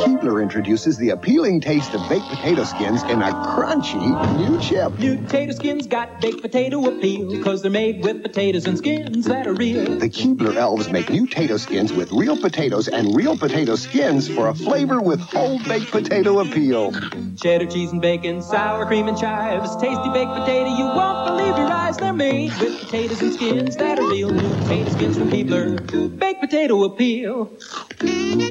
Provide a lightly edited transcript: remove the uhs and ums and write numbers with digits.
Keebler introduces the appealing taste of baked potato skins in a crunchy new chip. New potato skins got baked potato appeal because they're made with potatoes and skins that are real. The Keebler Elves make new potato skins with real potatoes and real potato skins for a flavor with whole baked potato appeal. Cheddar cheese and bacon, sour cream and chives, tasty baked potato, you won't believe your eyes. They're made with potatoes and skins that are real. New potato skins from Keebler, baked potato appeal.